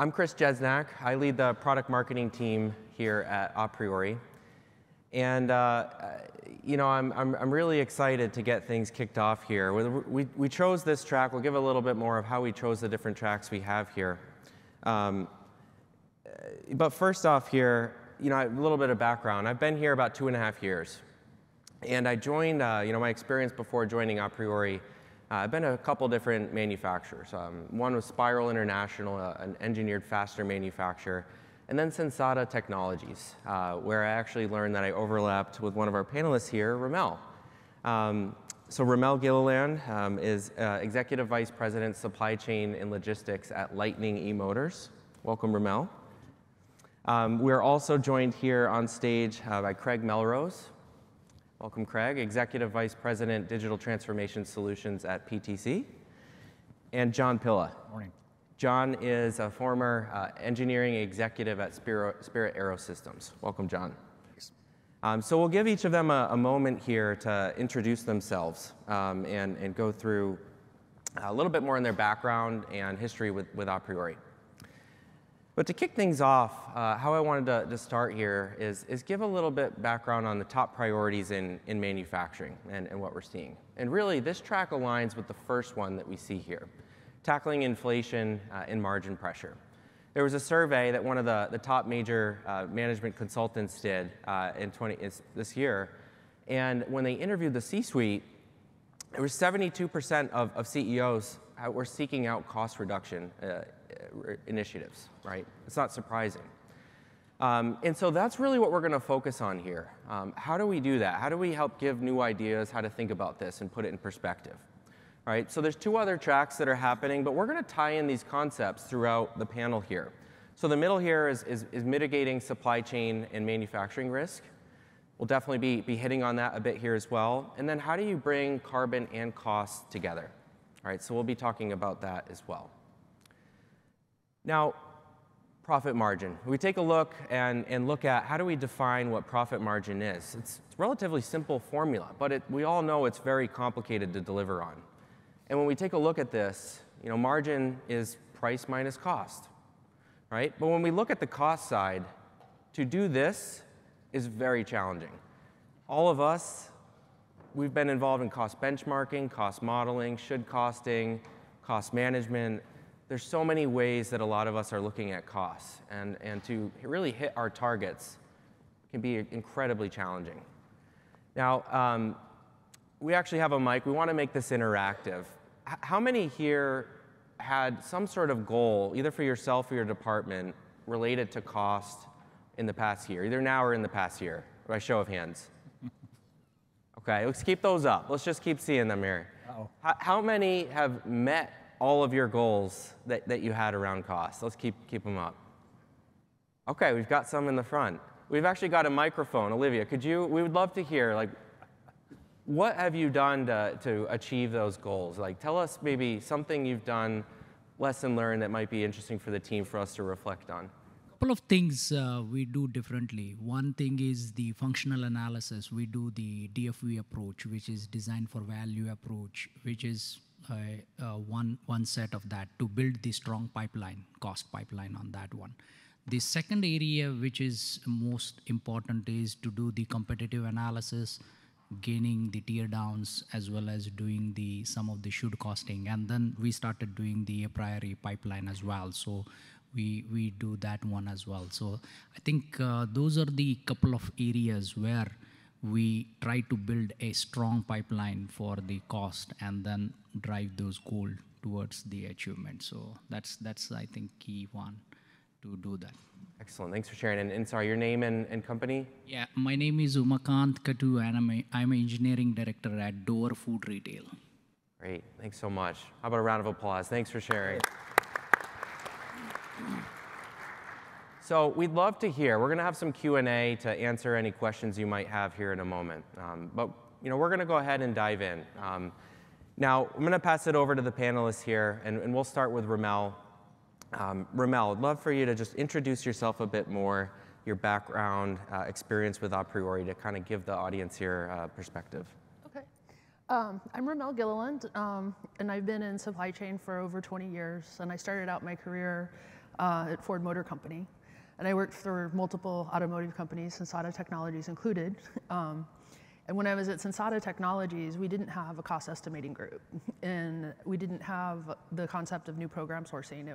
I'm Chris Jeznach. I lead the product marketing team here at aPriori. And you know, I'm really excited to get things kicked off here. We chose this track. We'll give a little bit more of how we chose the different tracks we have here. But first off here, you know, a little bit of background. I've been here about 2.5 years. And I joined, you know, my experience before joining aPriori, I've been at a couple different manufacturers. One was Spiral International, an engineered fastener manufacturer, and then Sensata Technologies, where I actually learned that I overlapped with one of our panelists here, Ramelle. So Ramelle Gilliland is Executive Vice President, Supply Chain and Logistics at Lightning eMotors. Welcome, Ramelle. We're also joined here on stage by Craig Melrose. Welcome, Craig, Executive Vice President, Digital Transformation Solutions at PTC, and John Pilla. Morning. John is a former engineering executive at Spirit AeroSystems. Welcome, John. Thanks. So we'll give each of them a moment here to introduce themselves and go through a little bit more in their background and history with aPriori. But to kick things off, how I wanted to start here is give a little bit background on the top priorities in manufacturing and what we're seeing. And really, this track aligns with the first one that we see here, tackling inflation and margin pressure. There was a survey that one of the top major management consultants did this year. And when they interviewed the C-suite, it was 72% of CEOs were seeking out cost reduction initiatives, right? It's not surprising. And so that's really what we're going to focus on here. How do we do that? How do we help give new ideas how to think about this and put it in perspective? All right, so there's two other tracks that are happening, but we're going to tie in these concepts throughout the panel here. So the middle here is mitigating supply chain and manufacturing risk. We'll definitely be hitting on that a bit here as well. And then how do you bring carbon and costs together? All right, so we'll be talking about that as well. Now, profit margin. We take a look and look at how do we define what profit margin is. It's a relatively simple formula, but we all know it's very complicated to deliver on. And when we take a look at this, you know, margin is price minus cost, right? But when we look at the cost side, to do this is very challenging. All of us, we've been involved in cost benchmarking, cost modeling, should costing, cost management. There's so many ways that a lot of us are looking at costs, and to really hit our targets can be incredibly challenging. Now, we actually have a mic. We want to make this interactive. How many here had some sort of goal, either for yourself or your department, related to cost in the past year, either now or in the past year, by show of hands? Okay, let's keep those up. Let's just keep seeing them here. Uh-oh. How many have met all of your goals that you had around cost? Let's keep them up. Okay, we've got some in the front. We've actually got a microphone. Olivia, we would love to hear, like, what have you done to achieve those goals? Like, tell us maybe something you've done, lesson learned that might be interesting for the team for us to reflect on. A couple of things we do differently. One thing is the functional analysis. We do the DFV approach, which is design for value approach, which is one set of that to build the strong pipeline, cost pipeline on that one. The second area which is most important is to do the competitive analysis, gaining the tear downs, as well as doing some of the should costing. And then we started doing the aPriori pipeline as well. So we do that one as well. So I think those are the couple of areas where we try to build a strong pipeline for the cost and then drive those goals towards the achievement. So that's I think, key one to do that. Excellent. Thanks for sharing. And sorry, your name and company? Yeah, my name is Umakanth Katu, and I'm an engineering director at Door Food Retail. Great. Thanks so much. How about a round of applause? Thanks for sharing. So we'd love to hear. We're going to have some Q&A to answer any questions you might have here in a moment. But you know, we're going to go ahead and dive in. Now, I'm going to pass it over to the panelists here, and we'll start with Ramelle. Ramelle, I'd love for you to just introduce yourself a bit more, your background, experience with aPriori, to kind of give the audience here perspective. OK. I'm Ramelle Gilliland, and I've been in supply chain for over 20 years. And I started out my career at Ford Motor Company. And I worked for multiple automotive companies, Sensata Technologies included. And when I was at Sensata Technologies, we didn't have a cost estimating group. And we didn't have the concept of new program sourcing.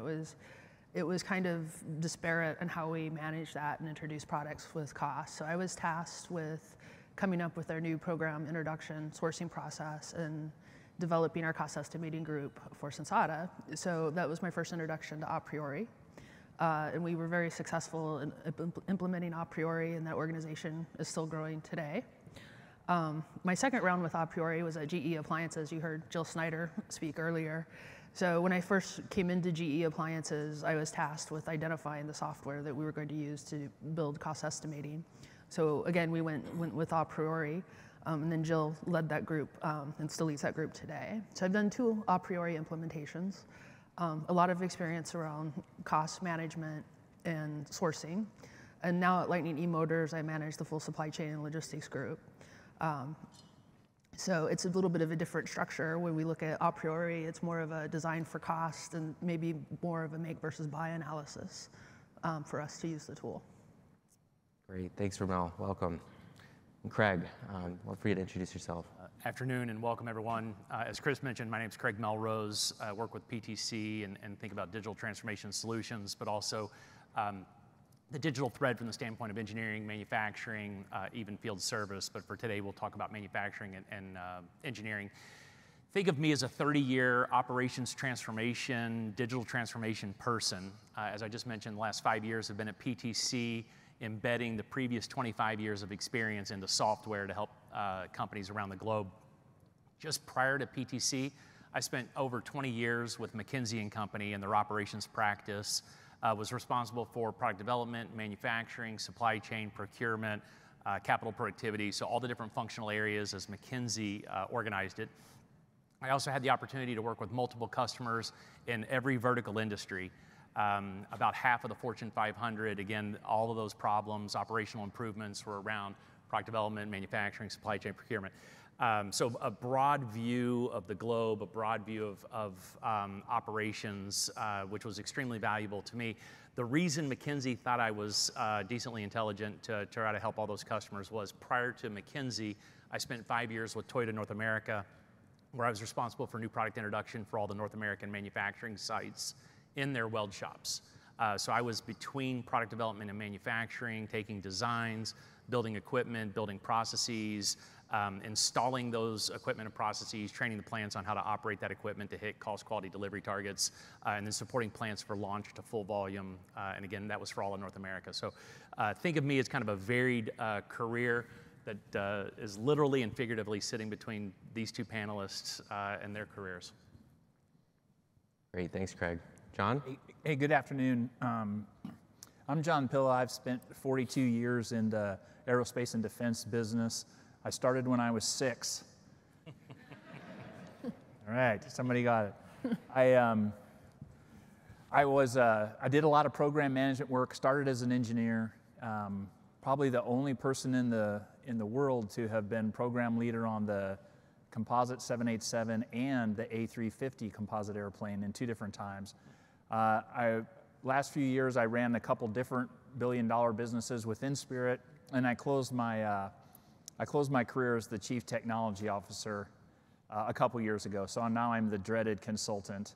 It was kind of disparate in how we managed that and introduced products with cost. So I was tasked with coming up with our new program introduction sourcing process and developing our cost estimating group for Sensata. So that was my first introduction to aPriori. And we were very successful in implementing aPriori, and that organization is still growing today. My second round with aPriori was at GE Appliances. You heard Jill Snyder speak earlier. So when I first came into GE Appliances, I was tasked with identifying the software that we were going to use to build cost estimating. So again, we went with aPriori, and then Jill led that group and still leads that group today. So I've done two aPriori implementations. A lot of experience around cost management and sourcing. And now at Lightning eMotors, I manage the full supply chain and logistics group. So it's a little bit of a different structure. When we look at aPriori, it's more of a design for cost and maybe more of a make versus buy analysis for us to use the tool. Great, thanks Ramelle, welcome. And Craig, feel free to introduce yourself. Afternoon and welcome everyone. As Chris mentioned, my name is Craig Melrose. I work with PTC and think about digital transformation solutions, but also the digital thread from the standpoint of engineering, manufacturing, even field service. But for today, we'll talk about manufacturing and engineering. Think of me as a 30-year operations transformation, digital transformation person. As I just mentioned, the last 5 years have been at PTC, embedding the previous 25 years of experience into software to help companies around the globe. Just prior to PTC, I spent over 20 years with McKinsey and Company in their operations practice, was responsible for product development, manufacturing, supply chain, procurement, capital productivity, so all the different functional areas as McKinsey organized it. I also had the opportunity to work with multiple customers in every vertical industry. About half of the Fortune 500, again, all of those problems, operational improvements were around product development, manufacturing, supply chain, procurement. So a broad view of the globe, a broad view of operations, which was extremely valuable to me. The reason McKinsey thought I was decently intelligent to try to help all those customers was prior to McKinsey, I spent 5 years with Toyota North America, where I was responsible for new product introduction for all the North American manufacturing sites in their weld shops. So I was between product development and manufacturing, taking designs, building equipment, building processes, installing those equipment and processes, training the plants on how to operate that equipment to hit cost, quality, delivery targets, and then supporting plants for launch to full volume. And again, that was for all of North America. So think of me as kind of a varied career that is literally and figuratively sitting between these two panelists and their careers. Great, thanks, Craig. John? Hey, good afternoon. I'm John Pilla. I've spent 42 years in the aerospace and defense business. I started when I was 6. All right, somebody got it. I did a lot of program management work, started as an engineer, probably the only person in the world to have been program leader on the composite 787 and the A350 composite airplane in 2 different times. Last few years, I ran a couple different billion-dollar businesses within Spirit, and I closed my career as the chief technology officer a couple years ago. So now I'm the dreaded consultant.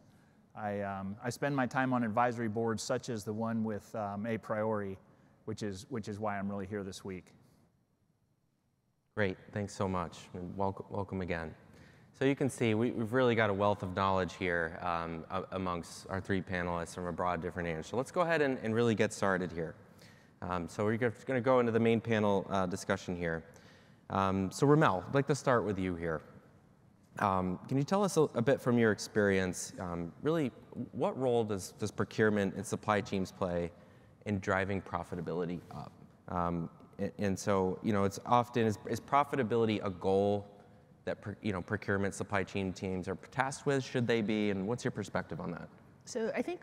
I spend my time on advisory boards, such as the one with aPriori, which is why I'm really here this week. Great, thanks so much, and welcome again. So you can see we've really got a wealth of knowledge here amongst our 3 panelists from a broad different area. So let's go ahead and really get started here. So we're going to go into the main panel discussion here. So Ramelle, I'd like to start with you here. Can you tell us a bit from your experience, really what role does procurement and supply chains play in driving profitability up? And so, you know, it's often, is profitability a goal that procurement supply chain teams are tasked with? Should they be? And what's your perspective on that? So I think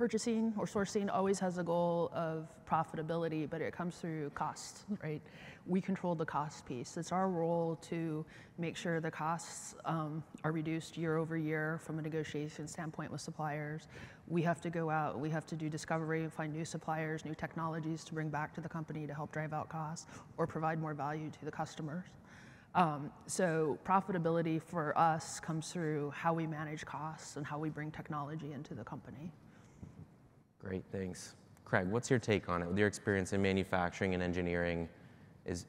purchasing or sourcing always has a goal of profitability, but it comes through cost, right? We control the cost piece. It's our role to make sure the costs are reduced year over year from a negotiation standpoint with suppliers. We have to go out, we have to do discovery and find new suppliers, new technologies to bring back to the company to help drive out costs or provide more value to the customers. So profitability for us comes through how we manage costs and how we bring technology into the company. Great, thanks. Craig, what's your take on it? With your experience in manufacturing and engineering, is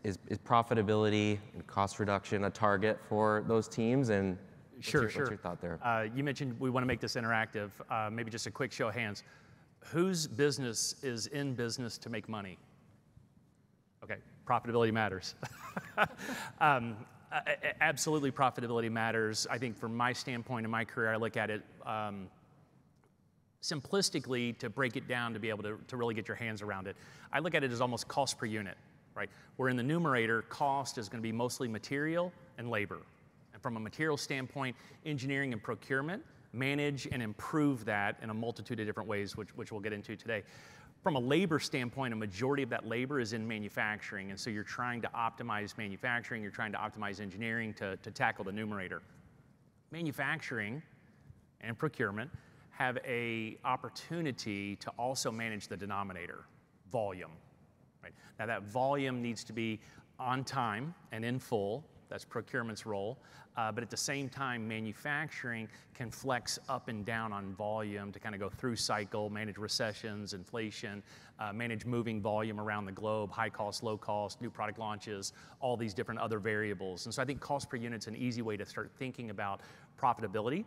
profitability and cost reduction a target for those teams? And what's your thought there? You mentioned we want to make this interactive. Maybe just a quick show of hands. Whose business is in business to make money? Okay, profitability matters. Absolutely, profitability matters. I think from my standpoint in my career, I look at it simplistically to break it down to be able to really get your hands around it. I look at it as almost cost per unit, right? Where in the numerator, cost is going to be mostly material and labor. And from a material standpoint, engineering and procurement manage and improve that in a multitude of different ways, which we'll get into today. From a labor standpoint, a majority of that labor is in manufacturing, and so you're trying to optimize manufacturing, you're trying to optimize engineering to tackle the numerator. Manufacturing and procurement have an opportunity to also manage the denominator, volume. Right? Now that volume needs to be on time and in full, that's procurement's role, but at the same time, manufacturing can flex up and down on volume to kind of go through cycle, manage recessions, inflation, manage moving volume around the globe, high cost, low cost, new product launches, all these different other variables. And so I think cost per unit's an easy way to start thinking about profitability.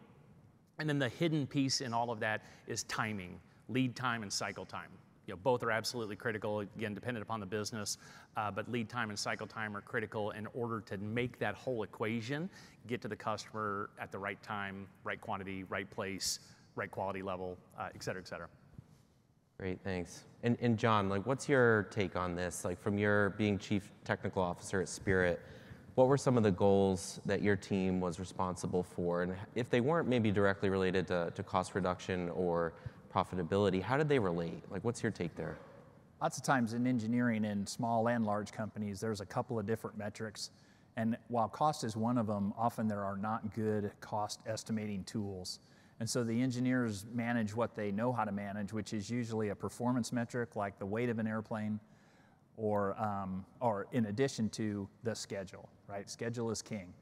And then the hidden piece in all of that is timing, lead time and cycle time. You know, both are absolutely critical, again, dependent upon the business, but lead time and cycle time are critical in order to make that whole equation get to the customer at the right time, right quantity, right place, right quality level, et cetera, et cetera. Great, thanks. And John, like, what's your take on this? Like, from your being Chief Technical Officer at Spirit, what were some of the goals that your team was responsible for? And if they weren't maybe directly related to cost reduction or profitability, how did they relate? Like, what's your take there? Lots of times in engineering in small and large companies, there's a couple of different metrics. And while cost is one of them, often there are not good cost estimating tools. And so the engineers manage what they know how to manage, which is usually a performance metric like the weight of an airplane or in addition to the schedule, right? Schedule is king.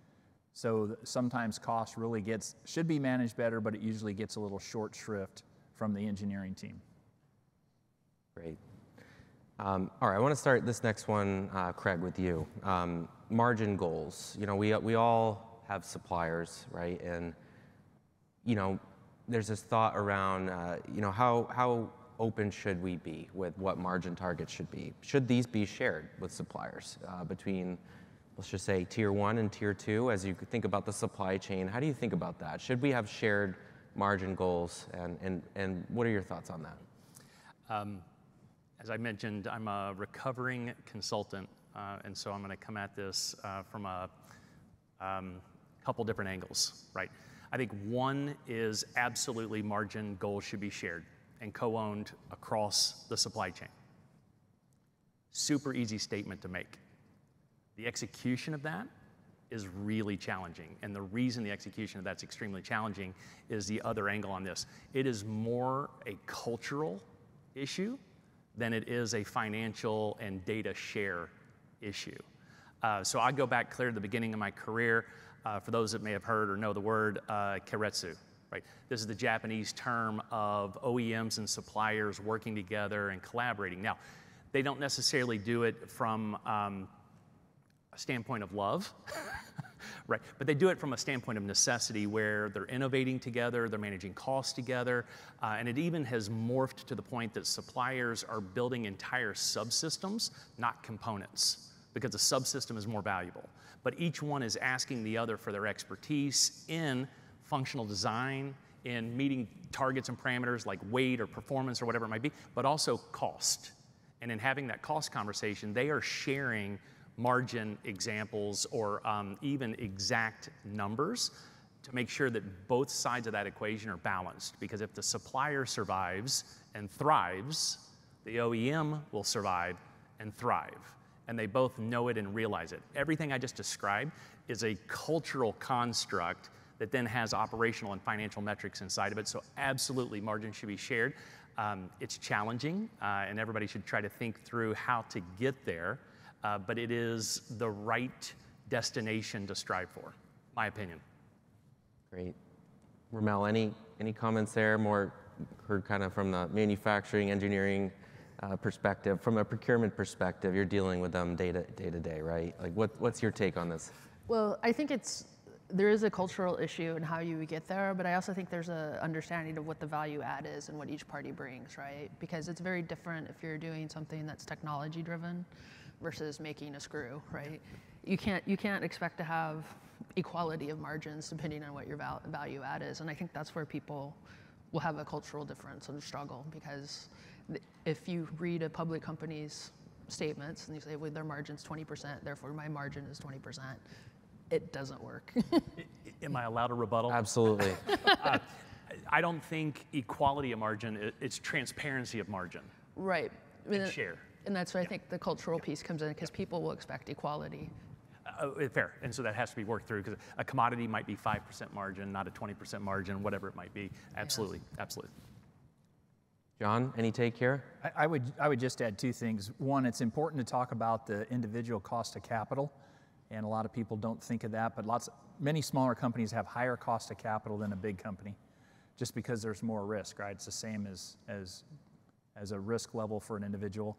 So sometimes cost really should be managed better, but it usually gets a little short shrift from the engineering team. Great. All right, I want to start this next one, Craig, with you. Margin goals. You know, we all have suppliers, right? And you know, there's this thought around, you know, how open should we be with what margin targets should be? Should these be shared with suppliers between, let's just say, tier 1 and tier 2? As you think about the supply chain, how do you think about that? Should we have shared margin goals, and what are your thoughts on that? As I mentioned, I'm a recovering consultant, and so I'm going to come at this from a couple different angles, right? I think one is absolutely margin goals should be shared and co-owned across the supply chain. Super easy statement to make. The execution of that is really challenging. And the reason the execution of that's extremely challenging is the other angle on this. It is more a cultural issue than it is a financial and data share issue. So I go back clear to the beginning of my career. For those that may have heard or know the word, keiretsu, right? This is the Japanese term of OEMs and suppliers working together and collaborating. Now, they don't necessarily do it from a standpoint of love, right? But they do it from a standpoint of necessity where they're innovating together, they're managing costs together, and it even has morphed to the point that suppliers are building entire subsystems, not components, because the subsystem is more valuable. But each one is asking the other for their expertise in functional design, in meeting targets and parameters like weight or performance or whatever it might be, but also cost. And in having that cost conversation, they are sharing margin examples or even exact numbers to make sure that both sides of that equation are balanced, because if the supplier survives and thrives, the OEM will survive and thrive. And they both know it and realize it. Everything I just described is a cultural construct that then has operational and financial metrics inside of it. So absolutely, margin should be shared. It's challenging, and everybody should try to think through how to get there, but it is the right destination to strive for, my opinion. Great. Ramelle, any comments there? More heard kind of from the manufacturing, engineering perspective. From a procurement perspective, you're dealing with them day to day, right? Like, what's your take on this? Well, I think there is a cultural issue in how you get there, but I also think there's an understanding of what the value add is and what each party brings, right? Because it's very different if you're doing something that's technology driven versus making a screw, right? You can't expect to have equality of margins depending on what your value add is. And I think that's where people will have a cultural difference and struggle, because if you read a public company's statements and you say, well, their margin's 20%, therefore my margin is 20%, it doesn't work. Am I allowed a rebuttal? Absolutely. I don't think equality of margin, it's transparency of margin. Right. And share. And that's where I think the cultural piece comes in, because people will expect equality. Fair, and so that has to be worked through, because a commodity might be 5% margin, not a 20% margin, whatever it might be. Absolutely, yes. Absolutely. John, any take here? I would just add two things. One, it's important to talk about the individual cost of capital, and a lot of people don't think of that, but many smaller companies have higher cost of capital than a big company, just because there's more risk, right? It's the same as a risk level for an individual.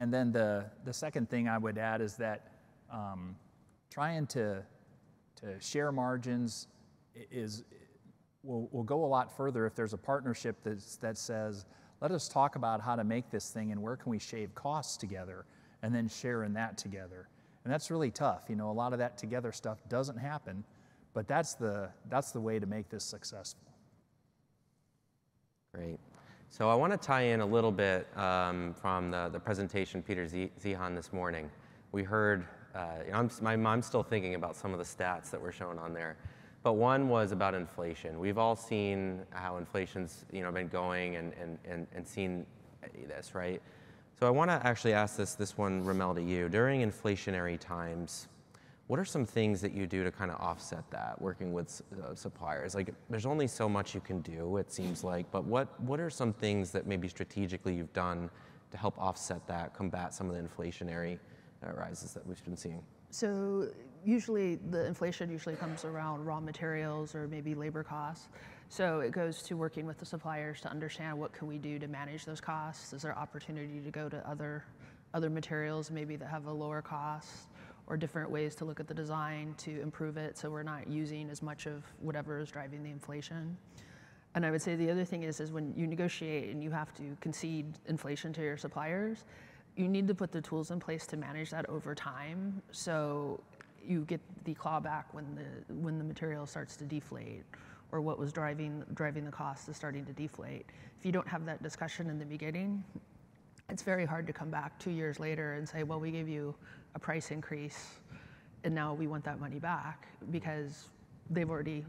And then the second thing I would add is that trying to share margins will go a lot further if there's a partnership that says, let us talk about how to make this thing and where can we shave costs together and then share in that together. And that's really tough. You know, a lot of that together stuff doesn't happen, but that's the way to make this successful. Great. So I want to tie in a little bit from the presentation Peter Zeehan this morning. We heard, my mom's still thinking about some of the stats that were shown on there, but one was about inflation. We've all seen how inflation's been going and seen this, right? So I want to actually ask this one, Ramelle, to you. During inflationary times, what are some things that you do to kind of offset that, working with suppliers? Like, there's only so much you can do, it seems like, but what are some things that maybe strategically you've done to help offset that, combat some of the inflationary rises that we've been seeing? So usually the inflation comes around raw materials or maybe labor costs. So it goes to working with the suppliers to understand what can we do to manage those costs. Is there opportunity to go to other materials maybe that have a lower cost, or different ways to look at the design to improve it so we're not using as much of whatever is driving the inflation? And I would say the other thing is when you negotiate and you have to concede inflation to your suppliers, you need to put the tools in place to manage that over time, so you get the clawback when the material starts to deflate, or what was driving the cost is starting to deflate. If you don't have that discussion in the beginning, it's very hard to come back 2 years later and say, well, we gave you a price increase and now we want that money back, because they've already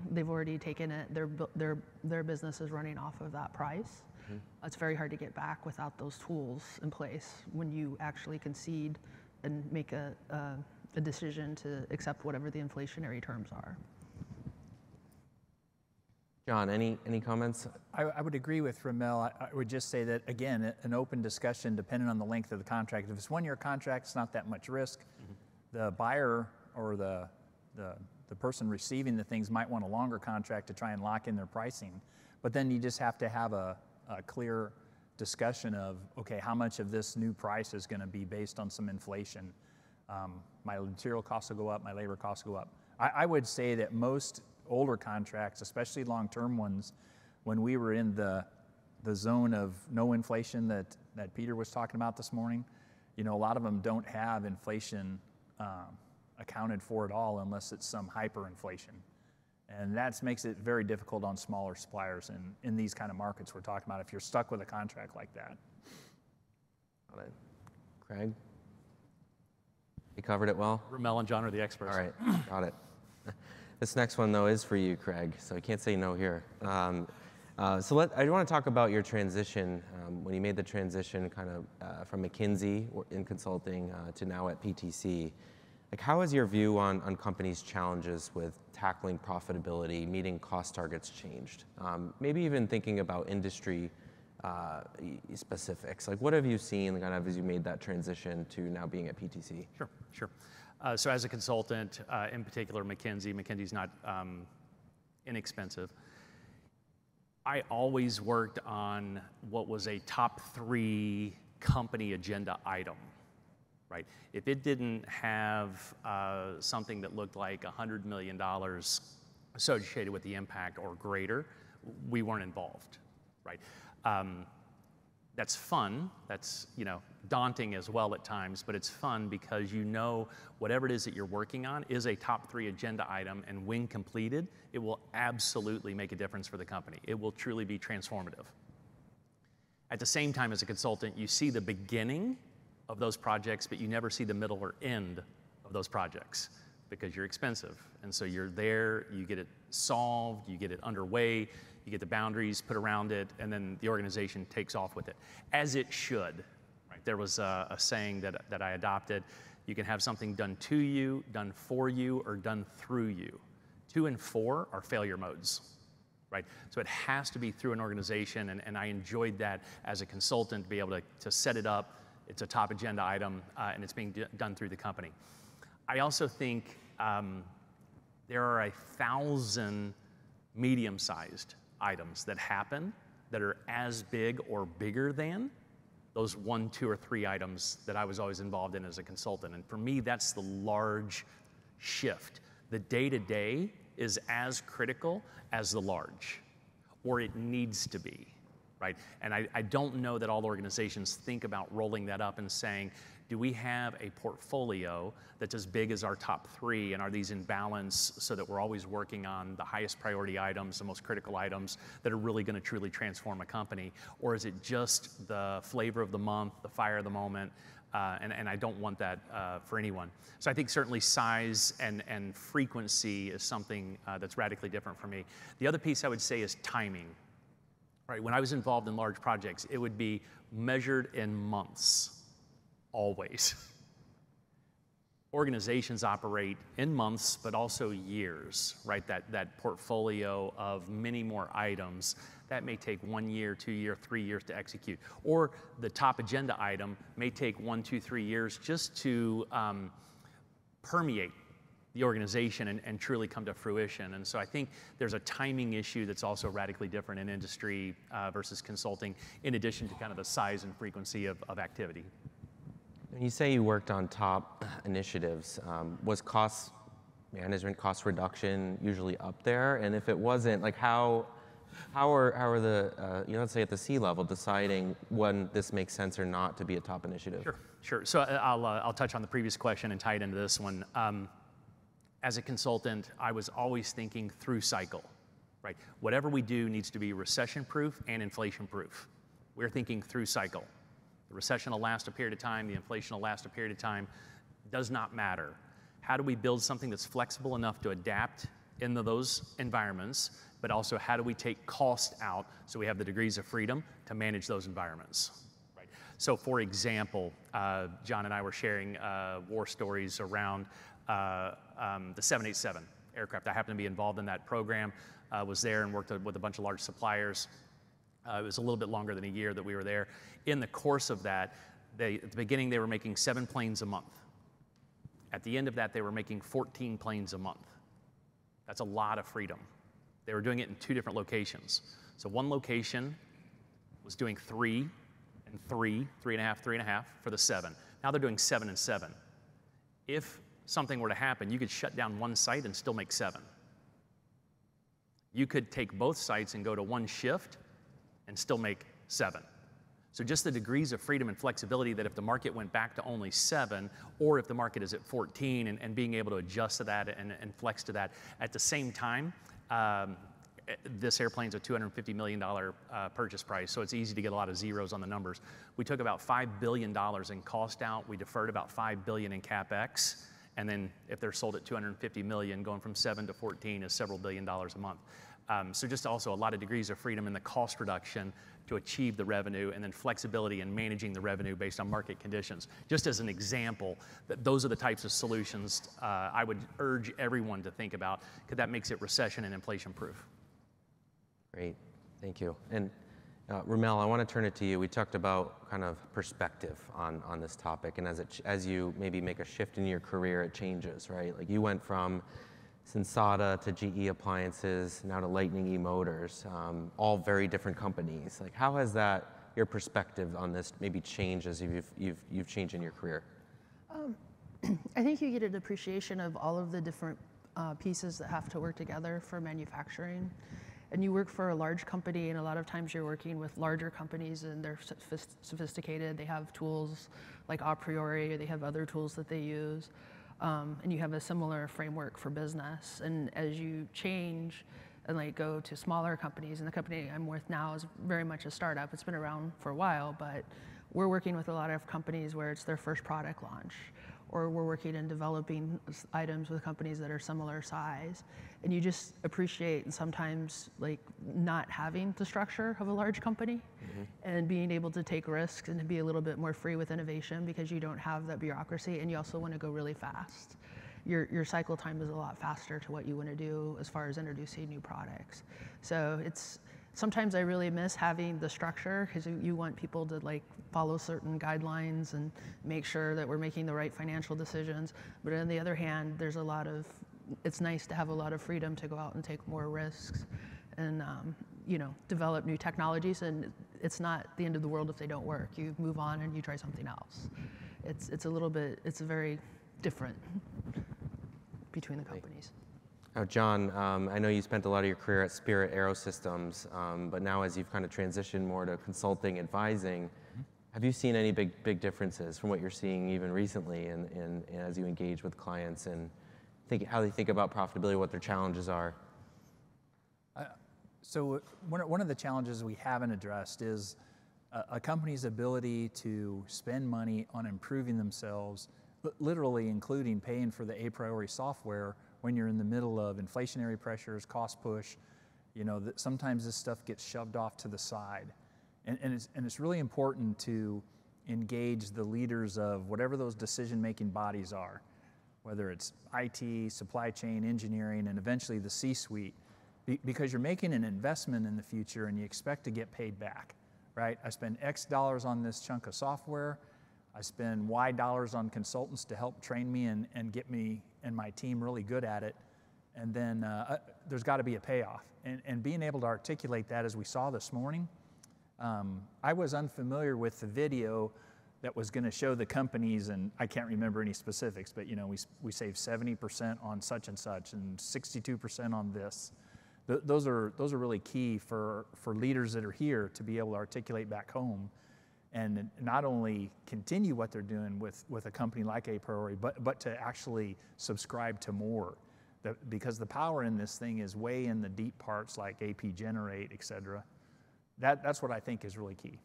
taken it. Their business is running off of that price. It's very hard to get back without those tools in place when you actually concede and make a decision to accept whatever the inflationary terms are. John, any comments? I would agree with Ramelle. I would just say that, again, an open discussion depending on the length of the contract. If it's 1 year contract, it's not that much risk. Mm-hmm. The buyer or the person receiving the things might want a longer contract to try and lock in their pricing. But then you just have to have a clear discussion of, okay, how much of this new price is going to be based on some inflation? My material costs will go up, my labor costs will go up. I would say that most older contracts, especially long-term ones, when we were in the zone of no inflation that Peter was talking about this morning, a lot of them don't have inflation accounted for at all unless it's some hyperinflation. And that makes it very difficult on smaller suppliers in these kind of markets we're talking about if you're stuck with a contract like that. Got it. Craig? You covered it well? Ramelle and John are the experts. All right, got it. This next one, though, is for you, Craig, so I can't say no here. I want to talk about your transition, when you made the transition kind of from McKinsey in consulting to now at PTC. Like, how has your view on companies' challenges with tackling profitability, meeting cost targets changed? Maybe even thinking about industry specifics. Like, what have you seen kind of as you made that transition to now being at PTC? Sure, sure. So as a consultant, in particular McKinsey's not inexpensive. I always worked on what was a top 3 company agenda item, right? If it didn't have something that looked like $100 million associated with the impact or greater, we weren't involved, right? That's fun. That's, you know, daunting as well at times, but it's fun because you know whatever it is that you're working on is a top 3 agenda item, and when completed, it will absolutely make a difference for the company. It will truly be transformative. At the same time, as a consultant, you see the beginning of those projects, but you never see the middle or end of those projects because you're expensive. And so you're there, you get it solved, you get it underway, you get the boundaries put around it, and then the organization takes off with it, as it should. Right? There was a saying that I adopted: you can have something done to you, done for you, or done through you. 2 and 4 are failure modes, right? So it has to be through an organization, and I enjoyed that as a consultant, to be able to set it up. It's a top agenda item, and it's being done through the company. I also think there are 1,000 medium-sized items that happen that are as big or bigger than those 1, 2, or 3 items that I was always involved in as a consultant. And for me, that's the large shift. The day-to-day is as critical as the large, or it needs to be, right? And I don't know that all organizations think about rolling that up and saying, do we have a portfolio that's as big as our top 3, and are these in balance so that we're always working on the highest priority items, the most critical items that are really gonna truly transform a company? Or is it just the flavor of the month, the fire of the moment? And I don't want that for anyone. So I think certainly size and frequency is something that's radically different for me. The other piece I would say is timing. Right, when I was involved in large projects, it would be measured in months. Always. Organizations operate in months, but also years, right? That portfolio of many more items, that may take 1 year, 2 years, 3 years to execute. Or the top agenda item may take 1, 2, 3 years just to permeate the organization and truly come to fruition. And so I think there's a timing issue that's also radically different in industry versus consulting, in addition to kind of the size and frequency of activity. When you say you worked on top initiatives, was cost management, cost reduction usually up there? And if it wasn't, like how are the, you know, let's say at the C-level deciding when this makes sense or not to be a top initiative? Sure, sure. So I'll touch on the previous question and tie it into this one. As a consultant, I was always thinking through cycle, right? Whatever we do needs to be recession-proof and inflation-proof. We're thinking through cycle. The recession will last a period of time, the inflation will last a period of time, does not matter. How do we build something that's flexible enough to adapt into those environments, but also how do we take cost out so we have the degrees of freedom to manage those environments? Right. So for example, John and I were sharing war stories around the 787 aircraft. I happened to be involved in that program, was there and worked with a bunch of large suppliers. It was a little bit longer than a year that we were there. In the course of that, at the beginning, they were making 7 planes a month. At the end of that, they were making 14 planes a month. That's a lot of freedom. They were doing it in 2 different locations. So one location was doing 3 and 3, 3.5, 3.5 for the 7. Now they're doing 7 and 7. If something were to happen, you could shut down one site and still make 7. You could take both sites and go to one shift and still make 7. So just the degrees of freedom and flexibility that if the market went back to only 7, or if the market is at 14 and being able to adjust to that and flex to that. At the same time, this airplane's a $250 million purchase price, so it's easy to get a lot of zeros on the numbers. We took about $5 billion in cost out. We deferred about $5 billion in CapEx. And then if they're sold at 250 million, going from 7 to 14 is several billion dollars a month. So just also a lot of degrees of freedom in the cost reduction to achieve the revenue, and then flexibility in managing the revenue based on market conditions. Just as an example, that those are the types of solutions I would urge everyone to think about, because that makes it recession and inflation proof. Great, thank you. And Ramelle, I want to turn it to you. We talked about kind of perspective on this topic, and as you maybe make a shift in your career, it changes, right? Like you went from Sensata to GE Appliances, now to Lightning eMotors, all very different companies. Like, how has that, your perspective on this maybe changed as you've changed in your career? I think you get an appreciation of all of the different pieces that have to work together for manufacturing. And you work for a large company, and a lot of times you're working with larger companies, and they're sophisticated. They have tools like aPriori, or they have other tools that they use. And you have a similar framework for business. And as you change and like go to smaller companies, and the company I'm with now is very much a startup. It's been around for a while, but we're working with a lot of companies where it's their first product launch, or we're working in developing items with companies that are similar size. And you just appreciate, and sometimes like not having the structure of a large company, mm-hmm. and being able to take risks and to be a little bit more free with innovation, because you don't have that bureaucracy, and you also want to go really fast. Your cycle time is a lot faster to what you want to do as far as introducing new products. So it's, sometimes I really miss having the structure, because you want people to like follow certain guidelines and make sure that we're making the right financial decisions. But on the other hand, there's a lot of, it's nice to have a lot of freedom to go out and take more risks and you know, develop new technologies. And it's not the end of the world if they don't work. You move on and you try something else. It's a little bit, it's very different between the companies. Now, John, I know you spent a lot of your career at Spirit AeroSystems, but now as you've kind of transitioned more to consulting, advising, have you seen any big differences from what you're seeing even recently in as you engage with clients and how they think about profitability, what their challenges are? So one of the challenges we haven't addressed is a company's ability to spend money on improving themselves, literally including paying for the aPriori software when you're in the middle of inflationary pressures, cost push. You know, that sometimes this stuff gets shoved off to the side. And it's really important to engage the leaders of whatever those decision-making bodies are, whether it's IT, supply chain, engineering, and eventually the C-suite, because you're making an investment in the future and you expect to get paid back, right? I spend X dollars on this chunk of software, I spend Y dollars on consultants to help train me and get me and my team really good at it, and then there's got to be a payoff. And being able to articulate that, as we saw this morning, I was unfamiliar with the video that was going to show the companies, and I can't remember any specifics, but you know, we saved 70% on such and such, and 62% on this. Those are really key for leaders that are here to be able to articulate back home, and not only continue what they're doing with a company like aPriori, but to actually subscribe to more. Because the power in this thing is way in the deep parts, like AP Generate, et cetera. That's what I think is really key.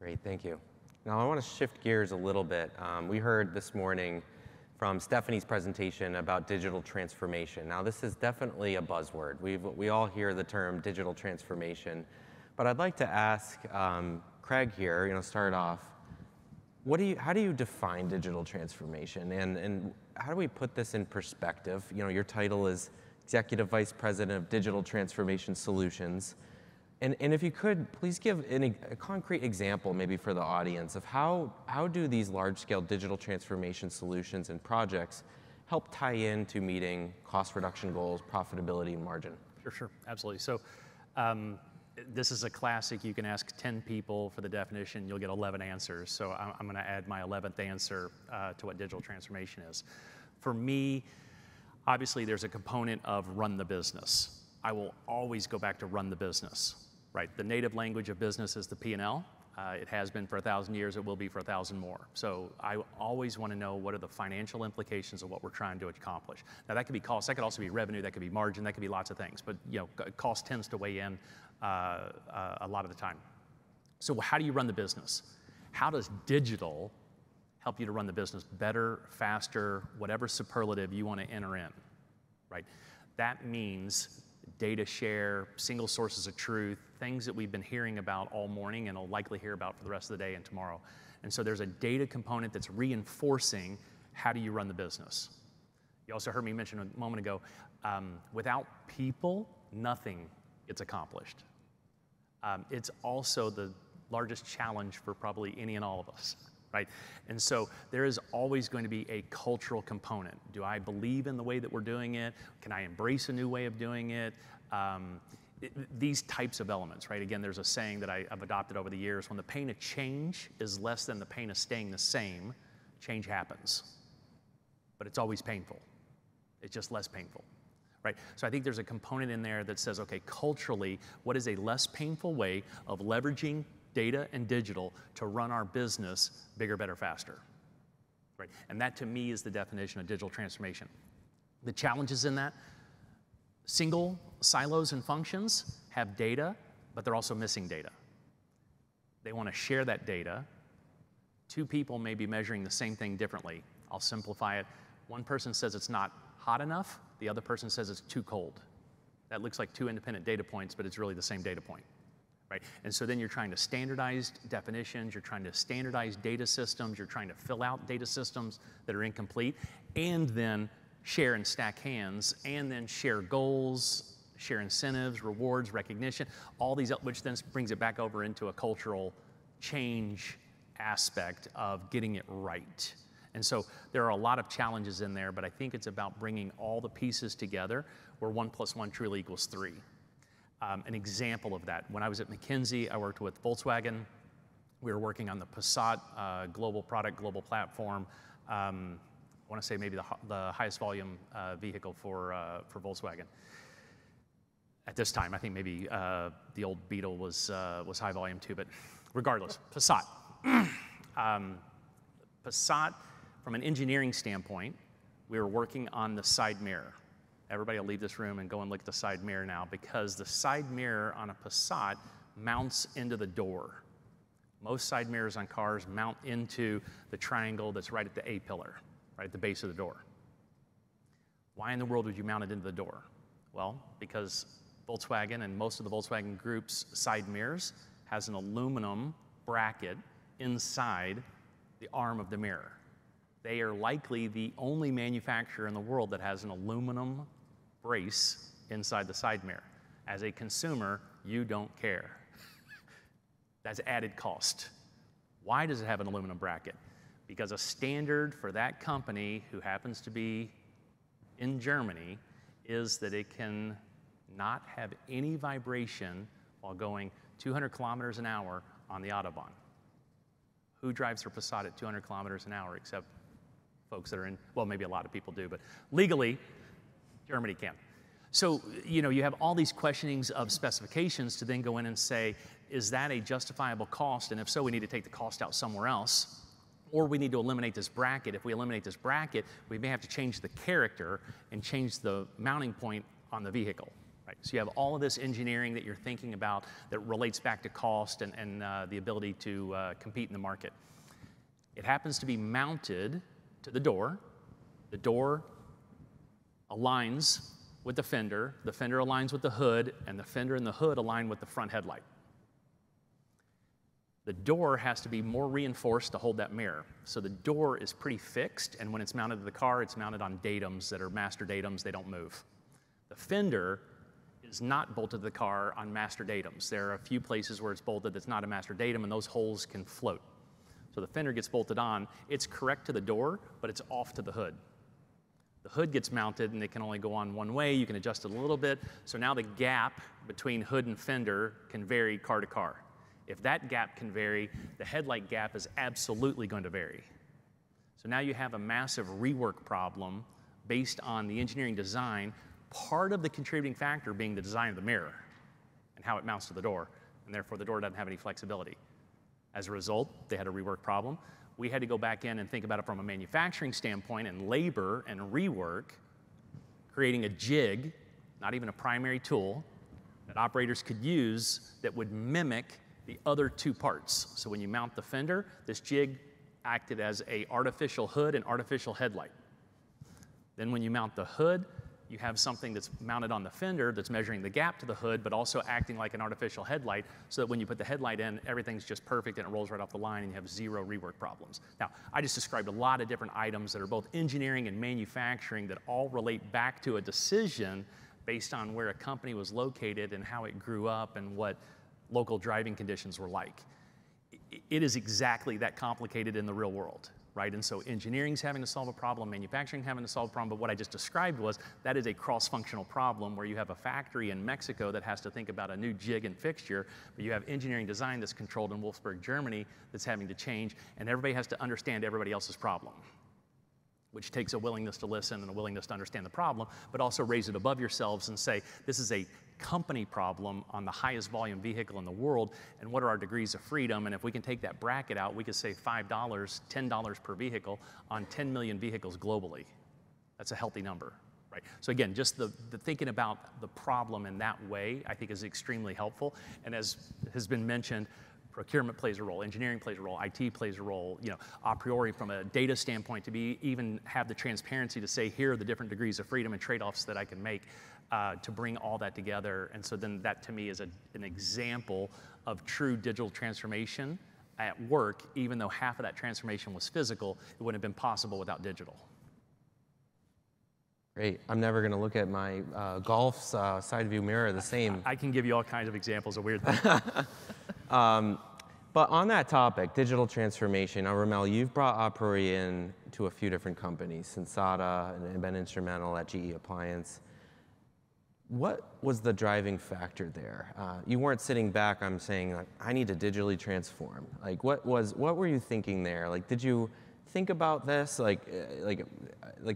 Great, thank you. Now I want to shift gears a little bit. We heard this morning from Stephanie's presentation about digital transformation. Now this is definitely a buzzword. We all hear the term digital transformation, but I'd like to ask Craig here, you know, start off, how do you define digital transformation, and how do we put this in perspective? You know, your title is Executive Vice President of Digital Transformation Solutions, and if you could, please give a concrete example maybe for the audience of how do these large-scale digital transformation solutions and projects help tie into meeting cost reduction goals, profitability, and margin? Sure, absolutely. So. This is a classic. You can ask 10 people for the definition, you'll get 11 answers. So I'm going to add my 11th answer to what digital transformation is. For me, obviously there's a component of run the business. I will always go back to run the business, right? The native language of business is the P&L. It has been for 1,000 years, it will be for 1,000 more. So I always want to know what are the financial implications of what we're trying to accomplish. Now that could be cost, that could also be revenue, that could be margin, that could be lots of things, but you know, cost tends to weigh in a lot of the time. So how do you run the business? How does digital help you to run the business better, faster, whatever superlative you want to enter in, right? That means data share, single sources of truth, things that we've been hearing about all morning and will likely hear about for the rest of the day and tomorrow. And so there's a data component that's reinforcing how do you run the business. You also heard me mention a moment ago, without people, nothing gets accomplished. It's also the largest challenge for probably any and all of us, right? And so there is always going to be a cultural component. Do I believe in the way that we're doing it? Can I embrace a new way of doing it? These types of elements, right? Again, there's a saying that I've adopted over the years, when the pain of change is less than the pain of staying the same, change happens. But it's always painful. It's just less painful, right? So I think there's a component in there that says, okay, culturally, what is a less painful way of leveraging data and digital to run our business bigger, better, faster, right? And that to me is the definition of digital transformation. The challenges in that, single silos and functions have data, but they're also missing data. They want to share that data. Two people may be measuring the same thing differently. I'll simplify it. One person says it's not hot enough. The other person says it's too cold. That looks like two independent data points, but it's really the same data point, right? And so then you're trying to standardize definitions. You're trying to standardize data systems. You're trying to fill out data systems that are incomplete, and then share and stack hands, and then share goals, share incentives, rewards, recognition, all these, which then brings it back over into a cultural change aspect of getting it right. And so there are a lot of challenges in there, but I think it's about bringing all the pieces together where 1 + 1 truly equals 3. An example of that, when I was at McKinsey, I worked with Volkswagen. We were working on the Passat global product, global platform. I want to say maybe the highest volume vehicle for Volkswagen. At this time, I think maybe the old Beetle was high volume too, but regardless, Passat. Passat, from an engineering standpoint, we were working on the side mirror. Everybody will leave this room and go and look at the side mirror now, because the side mirror on a Passat mounts into the door. Most side mirrors on cars mount into the triangle that's right at the A-pillar. Right at the base of the door. Why in the world would you mount it into the door? Well, because Volkswagen and most of the Volkswagen group's side mirrors has an aluminum bracket inside the arm of the mirror. They are likely the only manufacturer in the world that has an aluminum brace inside the side mirror. As a consumer, you don't care. That's added cost. Why does it have an aluminum bracket? Because a standard for that company, who happens to be in Germany, is that it can not have any vibration while going 200 kilometers an hour on the Autobahn. Who drives their Passat at 200 kilometers an hour except folks that are in, well, maybe a lot of people do, but legally, Germany can. So, you know, you have all these questionings of specifications to then go in and say, is that a justifiable cost? And if so, we need to take the cost out somewhere else. Or we need to eliminate this bracket. If we eliminate this bracket, we may have to change the character and change the mounting point on the vehicle, right? So you have all of this engineering that you're thinking about that relates back to cost and the ability to compete in the market. It happens to be mounted to the door. The door aligns with the fender aligns with the hood, and the fender and the hood align with the front headlight. The door has to be more reinforced to hold that mirror. So the door is pretty fixed, and when it's mounted to the car, it's mounted on datums that are master datums. They don't move. The fender is not bolted to the car on master datums. There are a few places where it's bolted that's not a master datum, and those holes can float. So the fender gets bolted on. It's correct to the door, but it's off to the hood. The hood gets mounted, and it can only go on one way. You can adjust it a little bit. So now the gap between hood and fender can vary car to car. If that gap can vary, the headlight gap is absolutely going to vary. So now you have a massive rework problem based on the engineering design, part of the contributing factor being the design of the mirror and how it mounts to the door, and therefore the door doesn't have any flexibility. As a result, they had a rework problem. We had to go back in and think about it from a manufacturing standpoint and labor and rework, creating a jig, not even a primary tool, that operators could use that would mimic the other two parts. So when you mount the fender, this jig acted as an artificial hood and artificial headlight. Then when you mount the hood, you have something that's mounted on the fender that's measuring the gap to the hood, but also acting like an artificial headlight, so that when you put the headlight in, everything's just perfect and it rolls right off the line and you have zero rework problems. Now, I just described a lot of different items that are both engineering and manufacturing that all relate back to a decision based on where a company was located and how it grew up and what local driving conditions were like. It is exactly that complicated in the real world. Right? And so engineering's having to solve a problem, manufacturing having to solve a problem, but what I just described was that is a cross-functional problem where you have a factory in Mexico that has to think about a new jig and fixture, but you have engineering design that's controlled in Wolfsburg, Germany that's having to change, and everybody has to understand everybody else's problem, which takes a willingness to listen and a willingness to understand the problem, but also raise it above yourselves and say, this is a company problem on the highest volume vehicle in the world, and what are our degrees of freedom? And if we can take that bracket out, we could save $5, $10 per vehicle on 10 million vehicles globally. That's a healthy number, right? So again, just the thinking about the problem in that way, I think is extremely helpful. And as has been mentioned, procurement plays a role, engineering plays a role, IT plays a role, you know, aPriori from a data standpoint to be even have the transparency to say, here are the different degrees of freedom and trade-offs that I can make to bring all that together. And so then that to me is an example of true digital transformation at work, even though half of that transformation was physical, it wouldn't have been possible without digital. Great. I'm never going to look at my golf's side view mirror the same. I can give you all kinds of examples of weird things. But on that topic, digital transformation, now Ramelle, you've brought aPriori in to a few different companies, Sensata, and been instrumental at GE Appliance. What was the driving factor there? You weren't sitting back, I'm saying, like, I need to digitally transform. Like, what were you thinking there? Like, did you think about this, like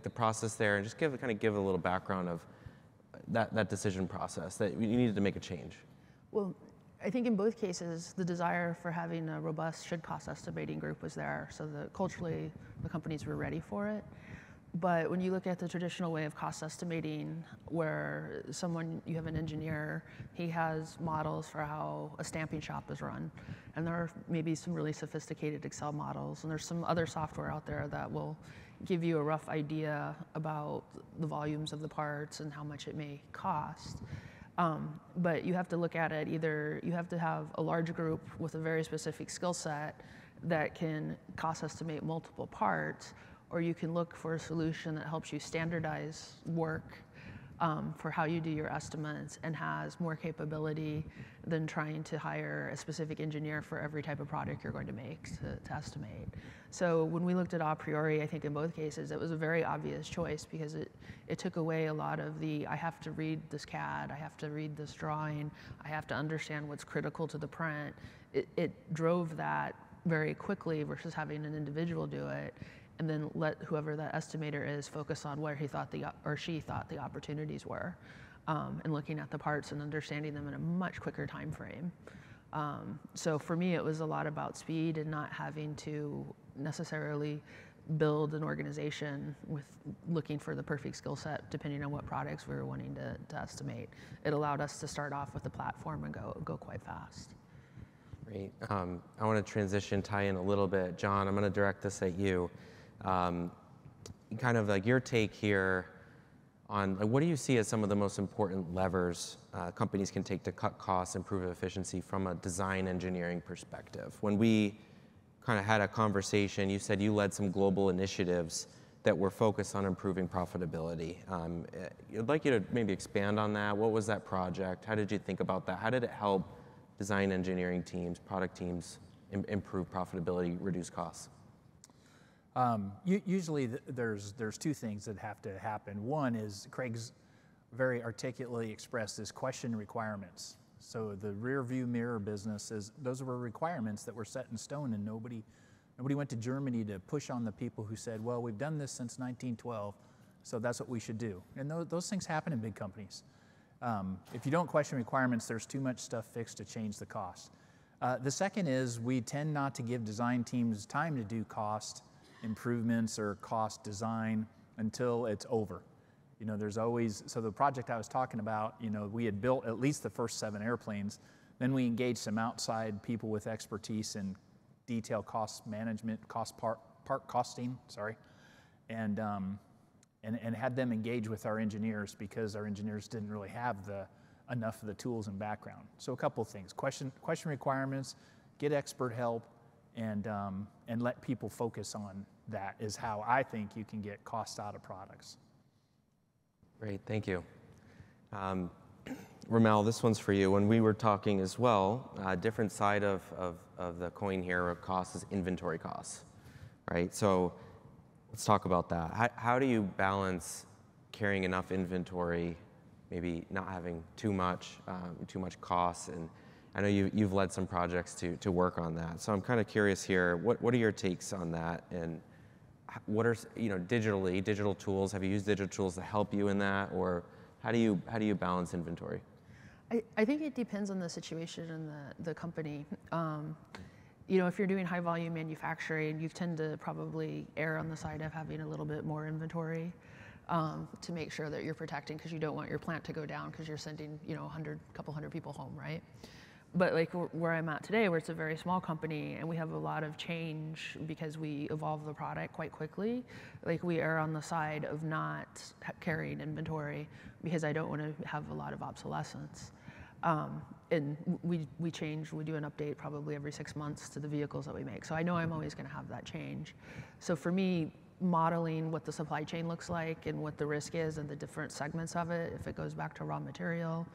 the process there, and just kind of give a little background of that decision process that you needed to make a change? Well, I think in both cases, the desire for having a robust should-cost estimating group was there, so that culturally the companies were ready for it. But when you look at the traditional way of cost estimating, where you have an engineer, he has models for how a stamping shop is run, and there are maybe some really sophisticated Excel models, and there's some other software out there that will give you a rough idea about the volumes of the parts and how much it may cost. But you have to look at it, either you have to have a large group with a very specific skill set that can cost estimate multiple parts, or you can look for a solution that helps you standardize work for how you do your estimates and has more capability than trying to hire a specific engineer for every type of product you're going to make to estimate. So when we looked at aPriori, I think in both cases, it was a very obvious choice because it took away a lot of the, I have to read this CAD, I have to read this drawing, I have to understand what's critical to the print. It drove that very quickly versus having an individual do it, and then let whoever that estimator is focus on where he thought or she thought the opportunities were, and looking at the parts and understanding them in a much quicker time frame. So for me, it was a lot about speed and not having to necessarily build an organization with looking for the perfect skill set depending on what products we were wanting to estimate. It allowed us to start off with a platform and go quite fast. Great. I want to transition, tie in a little bit. John, I'm going to direct this at you. Kind of like your take here on what do you see as some of the most important levers companies can take to cut costs, improve efficiency from a design engineering perspective? When we kind of had a conversation, you said you led some global initiatives that were focused on improving profitability. I'd like you to maybe expand on that. What was that project? How did you think about that? How did it help design engineering teams, product teams improve profitability, reduce costs? Usually there's two things that have to happen. One is Craig's very articulately expressed is question requirements. So the rear view mirror business, those were requirements that were set in stone, and nobody went to Germany to push on the people who said, well, we've done this since 1912, so that's what we should do. And those things happen in big companies. If you don't question requirements, there's too much stuff fixed to change the cost. The second is we tend not to give design teams time to do cost improvements or cost design until it's over. You know, there's always, so the project I was talking about, you know, we had built at least the first 7 airplanes, then we engaged some outside people with expertise in detail cost management, part costing, sorry, and had them engage with our engineers because our engineers didn't really have enough of the tools and background. So a couple of things: question requirements, get expert help, and let people focus on that is how I think you can get cost out of products. Great, thank you. Ramelle, this one's for you. When we were talking as well, a different side of the coin here of cost is inventory costs, right? So let's talk about that. How do you balance carrying enough inventory, maybe not having too much costs? And I know you've led some projects to work on that. So I'm kind of curious here, what are your takes on that? And what are, you know, digital tools? Have you used digital tools to help you in that? Or how do you balance inventory? I think it depends on the situation and the company. You know, if you're doing high volume manufacturing, you tend to probably err on the side of having a little bit more inventory to make sure that you're protecting, because you don't want your plant to go down because you're sending, you know, a couple hundred people home, right? But like where I'm at today, where it's a very small company and we have a lot of change because we evolve the product quite quickly, like we err on the side of not carrying inventory because I don't want to have a lot of obsolescence. And we change, we do an update probably every 6 months to the vehicles that we make. So I know I'm always going to have that change. So for me, modeling what the supply chain looks like and what the risk is and the different segments of it, if it goes back to raw material,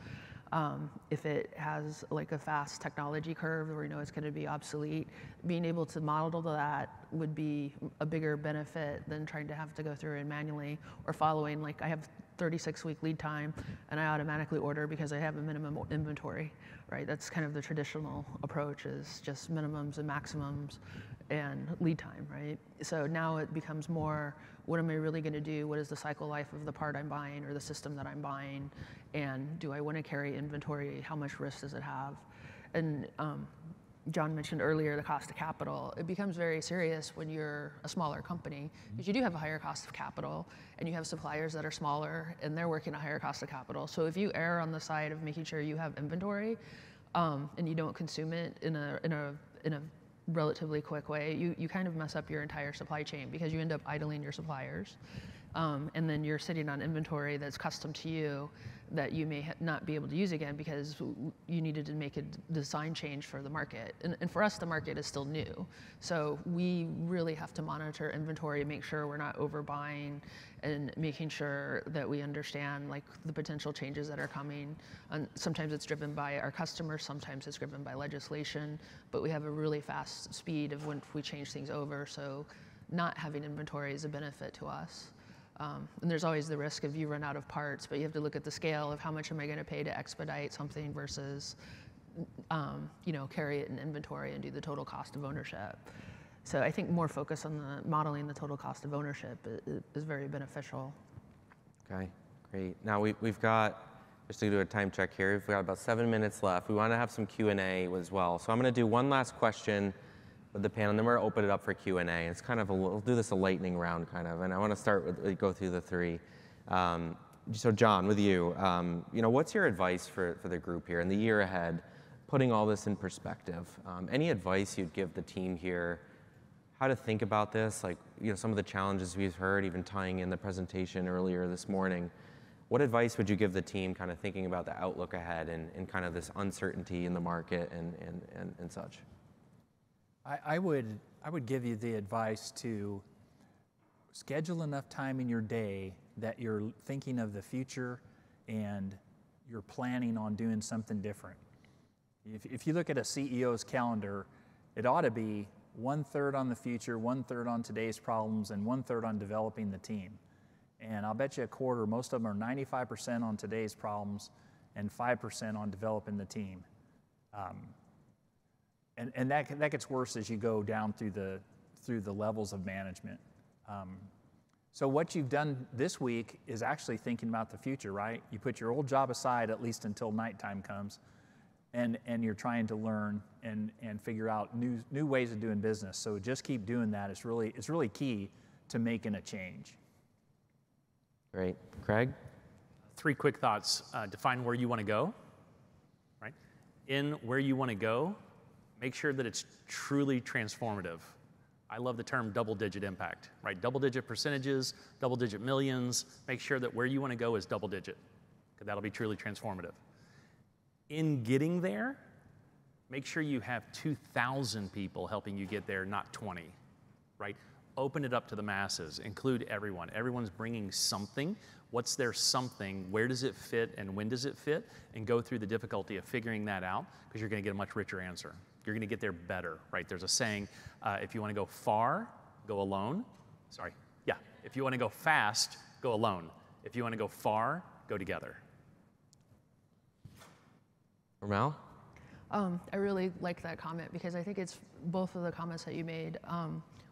if it has like a fast technology curve where we know it's going to be obsolete, being able to model that would be a bigger benefit than trying to have to go through and manually or following, like I have 36-week lead time and I automatically order because I have a minimum inventory, right? That's kind of the traditional approach, is just minimums and maximums and lead time, right? So now it becomes more, what am I really gonna do? What is the cycle life of the part I'm buying or the system that I'm buying? And do I wanna carry inventory? How much risk does it have? And John mentioned earlier the cost of capital. It becomes very serious when you're a smaller company, because you do have a higher cost of capital and you have suppliers that are smaller and they're working a higher cost of capital. So if you err on the side of making sure you have inventory and you don't consume it in a relatively quick way, you kind of mess up your entire supply chain, because you end up idling your suppliers. And then you're sitting on inventory that's custom to you that you may not be able to use again because you needed to make a design change for the market. And for us, the market is still new. So we really have to monitor inventory and make sure we're not overbuying and making sure that we understand like the potential changes that are coming. And sometimes it's driven by our customers, sometimes it's driven by legislation, but we have a really fast speed of when we change things over. So not having inventory is a benefit to us. And there's always the risk of you run out of parts, but you have to look at the scale of how much am I going to pay to expedite something versus, you know, carry it in inventory and do the total cost of ownership. So I think more focus on the modeling the total cost of ownership is very beneficial. Okay, great. Now we've got, just to do a time check here, we've got about 7 minutes left. We want to have some Q&A as well. So I'm going to do one last question with the panel, and then we're gonna open it up for Q&A. It's kind of a, we'll do this a lightning round kind of, and I wanna start with, go through the three. So John, with you, you know, what's your advice for the group here in the year ahead, putting all this in perspective? Any advice you'd give the team here, how to think about this, like, you know, some of the challenges we've heard, even tying in the presentation earlier this morning. What advice would you give the team kind of thinking about the outlook ahead and kind of this uncertainty in the market and such? I would give you the advice to schedule enough time in your day that you're thinking of the future and you're planning on doing something different. If you look at a CEO's calendar, it ought to be 1/3 on the future, 1/3 on today's problems, and 1/3 on developing the team. And I'll bet you a quarter, most of them are 95% on today's problems and 5% on developing the team. And that gets worse as you go down through the levels of management. So what you've done this week is actually thinking about the future, right? You put your old job aside at least until nighttime comes, and you're trying to learn and figure out new ways of doing business. So just keep doing that. It's really key to making a change. Great, Craig? Three quick thoughts. Define where you want to go, right? In where you want to go, Make sure that it's truly transformative. I love the term double-digit impact, right? Double-digit percentages, double-digit millions. Make sure that where you want to go is double-digit, because that'll be truly transformative. In getting there, make sure you have 2,000 people helping you get there, not 20, right? Open it up to the masses. Include everyone. Everyone's bringing something. What's their something? Where does it fit and when does it fit? And go through the difficulty of figuring that out, because you're going to get a much richer answer. You're going to get there better, right? There's a saying, if you want to go far, go alone. Sorry. Yeah. If you want to go fast, go alone. If you want to go far, go together. Ramelle? I really like that comment, because I think it's both of the comments that you made.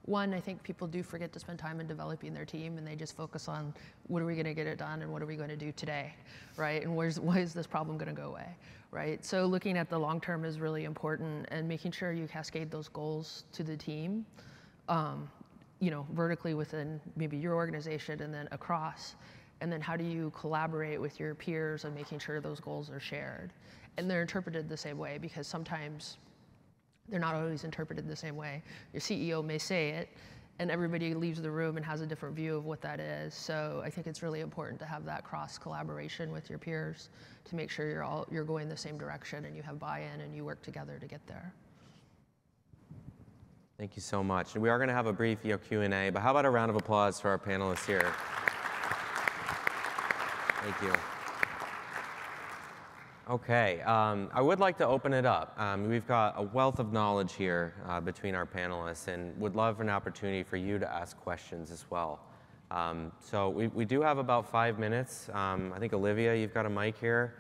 One, I think people do forget to spend time in developing their team, and they just focus on what are we going to get it done and what are we going to do today, right? And why is this problem going to go away, right? So looking at the long term is really important, and making sure you cascade those goals to the team, you know, vertically within maybe your organization and then across. And then how do you collaborate with your peers on making sure those goals are shared? And they're interpreted the same way, because sometimes they're not always interpreted the same way. Your CEO may say it, and everybody leaves the room and has a different view of what that is. So I think it's really important to have that cross collaboration with your peers to make sure you're going the same direction and you have buy-in and you work together to get there. Thank you so much. And we are going to have a brief Q&A, but how about a round of applause for our panelists here? Thank you. Okay, I would like to open it up. We've got a wealth of knowledge here between our panelists, and would love an opportunity for you to ask questions as well. So we do have about 5 minutes. I think, Olivia, you've got a mic here.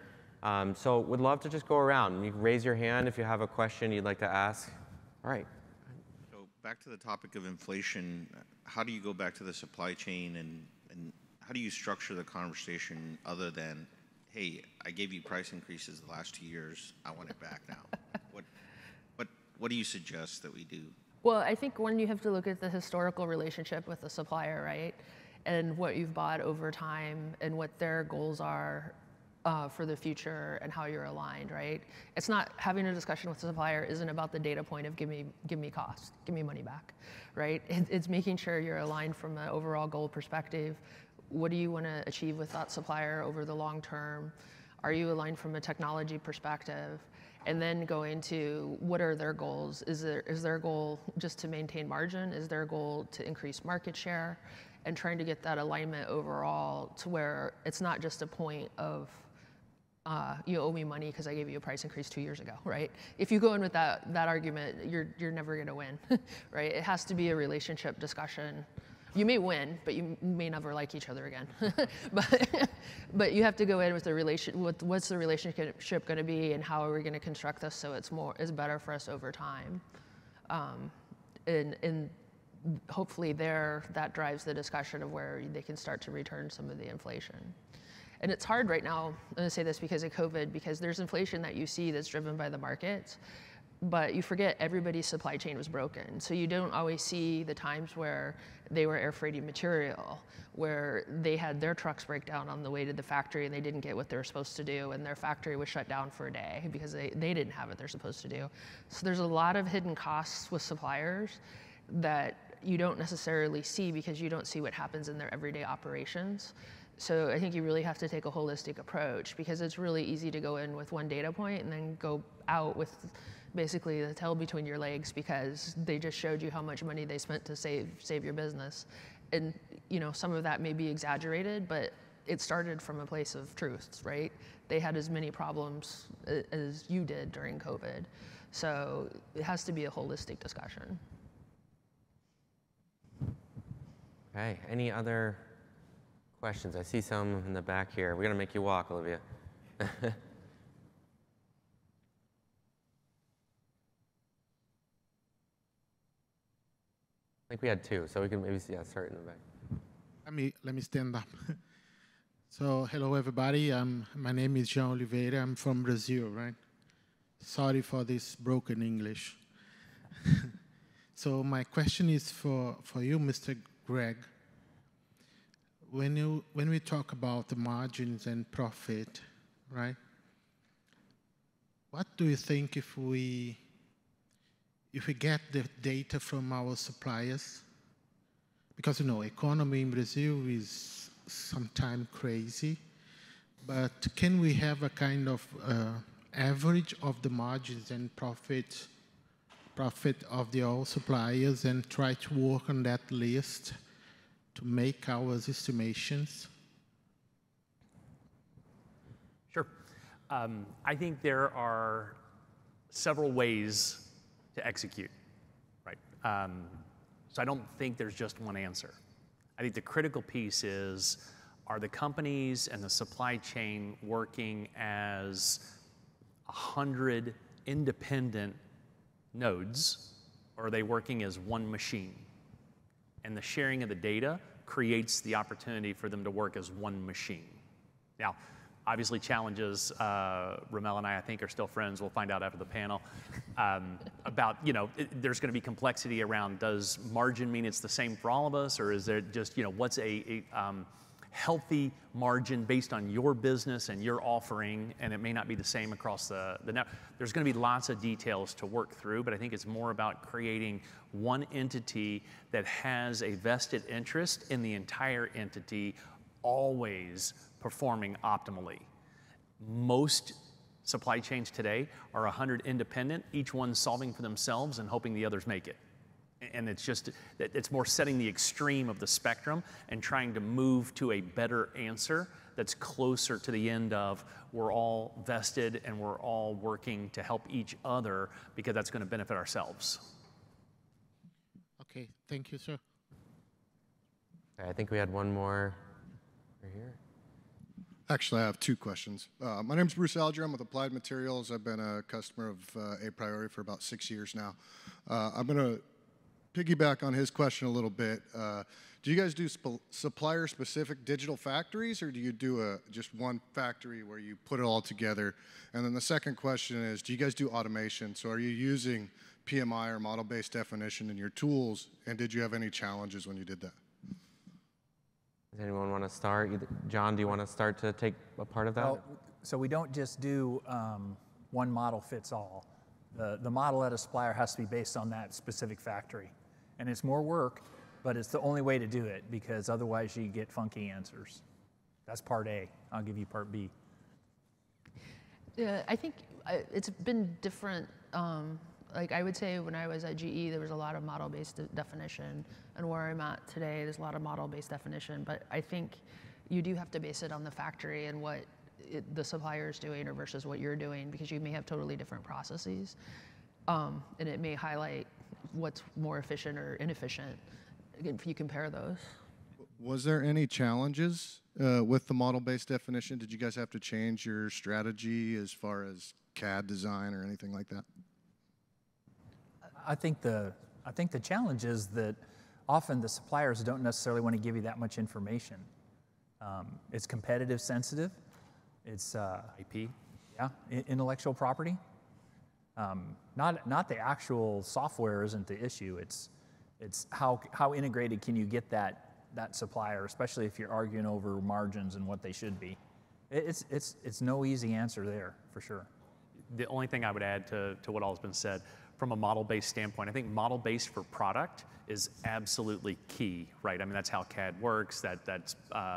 So would love to just go around. You can raise your hand if you have a question you'd like to ask. All right. So back to the topic of inflation, how do you go back to the supply chain, and how do you structure the conversation other than, hey, I gave you price increases the last 2 years. I want it back now. What do you suggest that we do? Well, I think one, you have to look at the historical relationship with the supplier, right? And what you've bought over time and what their goals are for the future and how you're aligned, right? It's not, having a discussion with the supplier isn't about the data point of give me cost, give me money back, right? It's making sure you're aligned from an overall goal perspective. What do you want to achieve with that supplier over the long term? Are you aligned from a technology perspective? And then going to what are their goals? Is their goal just to maintain margin? Is their goal to increase market share? And trying to get that alignment overall to where it's not just a point of you owe me money because I gave you a price increase 2 years ago, right? If you go in with that argument, you're never going to win, right? It has to be a relationship discussion. You may win, but you may never like each other again. but you have to go in with the relation. What's the relationship going to be, and how are we going to construct this so it's better for us over time? And hopefully that drives the discussion of where they can start to return some of the inflation. And it's hard right now. I'm going to say this because of COVID, because there's inflation that you see that's driven by the markets, but you forget everybody's supply chain was broken. So you don't always see the times where they were air freighting material, where they had their trucks break down on the way to the factory and they didn't get what they were supposed to do, and their factory was shut down for a day because they didn't have what they're supposed to do. So there's a lot of hidden costs with suppliers that you don't necessarily see because you don't see what happens in their everyday operations. So I think you really have to take a holistic approach, because it's really easy to go in with one data point and then go out with basically the tail between your legs because they just showed you how much money they spent to save your business. And you know, some of that may be exaggerated, but it started from a place of truths, right? They had as many problems as you did during COVID. So it has to be a holistic discussion. Okay, any other questions? I see some in the back here. We're going to make you walk, Olivia. I think we had two, so we can maybe start in the back. Let me stand up. So hello, everybody. My name is Jean Oliveira. I'm from Brazil, right? Sorry for this broken English. So my question is for you, Mr. Greg. When we talk about the margins and profit, right? What do you think if we if we get the data from our suppliers, because, you know, economy in Brazil is sometimes crazy, but can we have a kind of average of the margins and profit of the all suppliers and try to work on that list to make our estimations? Sure. I think there are several ways to execute, right? So I don't think there's just one answer. I think the critical piece is, are the companies and the supply chain working as 100 independent nodes, or are they working as one machine? And the sharing of the data creates the opportunity for them to work as one machine. Now, obviously challenges, Ramelle and I think are still friends, we'll find out after the panel, about, you know, there's gonna be complexity around, does margin mean it's the same for all of us, or is there just, you know, what's a healthy margin based on your business and your offering, and it may not be the same across the network. There's gonna be lots of details to work through, but I think it's more about creating one entity that has a vested interest in the entire entity always performing optimally. Most supply chains today are 100 independent, each one solving for themselves and hoping the others make it. And it's just, it's more setting the extreme of the spectrum and trying to move to a better answer that's closer to the end of, we're all vested and we're all working to help each other, because that's going to benefit ourselves. Okay, thank you, sir. I think we had one more over here. Actually, I have two questions. My name's Bruce Alger. I'm with Applied Materials. I've been a customer of aPriori for about 6 years now. I'm going to piggyback on his question a little bit. Do you guys do supplier-specific digital factories, or do you do just one factory where you put it all together? And then the second question is, do you guys do automation? So are you using PMI or model-based definition in your tools, and did you have any challenges when you did that? Does anyone want to start? John, do you want to start to take a part of that? Well, so we don't just do one model fits all. The model at a supplier has to be based on that specific factory. And it's more work, but it's the only way to do it, because otherwise you get funky answers. That's part A. I'll give you part B. I think it's been different. Like I would say when I was at GE, there was a lot of model-based definition, and where I'm at today, there's a lot of model-based definition, but I think you do have to base it on the factory and what the supplier is doing or versus what you're doing, because you may have totally different processes, and it may highlight what's more efficient or inefficient if you compare those. Was there any challenges with the model-based definition? Did you guys have to change your strategy as far as CAD design or anything like that? I think the challenge is that often the suppliers don't necessarily want to give you that much information. It's competitive sensitive. It's IP. Yeah, intellectual property. Not the actual software isn't the issue. It's how integrated can you get that supplier, especially if you're arguing over margins and what they should be. It's no easy answer there for sure. The only thing I would add to what all has been said. From a model-based standpoint, I think model-based for product is absolutely key, right? I mean, that's how CAD works. That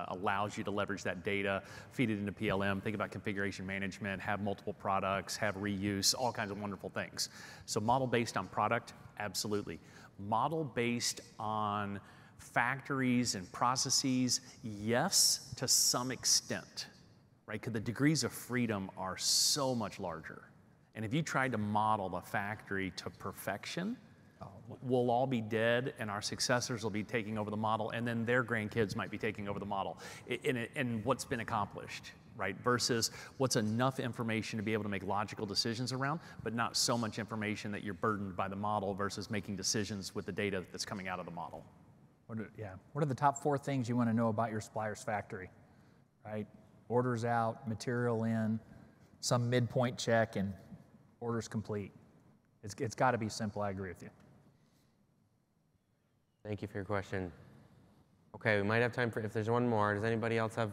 allows you to leverage that data, feed it into PLM, think about configuration management, have multiple products, have reuse, all kinds of wonderful things. So model-based on product, absolutely. Model-based on factories and processes, yes, to some extent, right? Because the degrees of freedom are so much larger. And if you tried to model the factory to perfection, we'll all be dead and our successors will be taking over the model, and then their grandkids might be taking over the model and what's been accomplished, right? Versus what's enough information to be able to make logical decisions around, but not so much information that you're burdened by the model versus making decisions with the data that's coming out of the model. What are the top 4 things you want to know about your supplier's factory, right? Orders out, material in, some midpoint check, and order's complete. It's got to be simple. I agree with you. Thank you for your question. Okay, we might have time for, if there's one more. Does anybody else have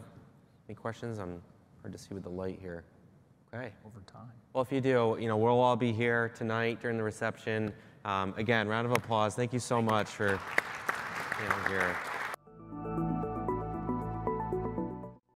any questions? I'm hard to see with the light here. Okay. Over time. Well, if you do, you know, we'll all be here tonight during the reception. Again, round of applause. Thank you so much for being here.